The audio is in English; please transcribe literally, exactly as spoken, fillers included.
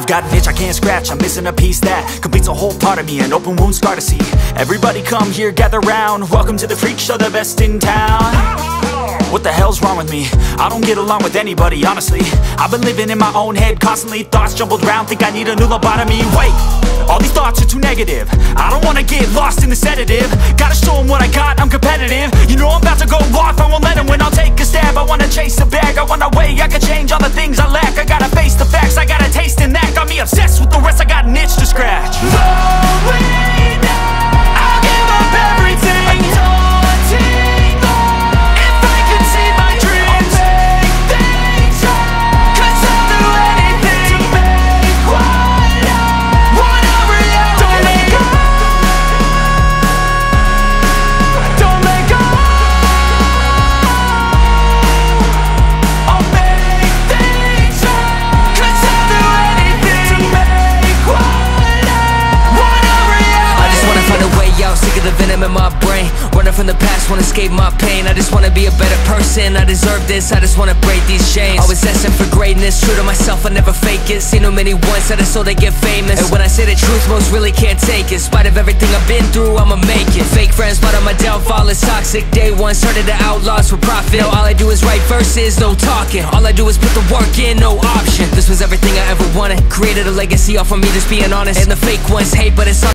I've got an itch I can't scratch, I'm missing a piece that completes a whole part of me, an open wound scar to see. Everybody come here, gather round, welcome to the freak show, the best in town. What the hell's wrong with me? I don't get along with anybody, honestly. I've been living in my own head constantly, thoughts jumbled round, think I need a new lobotomy. Wait, all these thoughts are too negative, I don't wanna get lost in the sedative. Gotta show them what I got, I'm competitive. You know I'm about to go off, I won't let them win, I'll take a stab. I wanna chase a bag, I wanna weigh, I can change all the things I lack. I gotta face the facts, I got a taste in that. Got me obsessed with the rest, I got an itch to scratch. No way now, I'll give up everything. In my brain, running from the past, wanna escape my pain. I just wanna be a better person, I deserve this, I just wanna break these chains. Always asking for greatness, true to myself, I never fake it. Seen too many ones that I saw they get famous, and when I say the truth, most really can't take it. In spite of everything I've been through, I'ma make it. Fake friends, but on my downfall is toxic. Day one, started the outlaws for profit. Now all I do is write verses, no talking. All I do is put the work in, no option. This was everything I ever wanted, created a legacy off of me, just being honest. And the fake ones hate, but it's all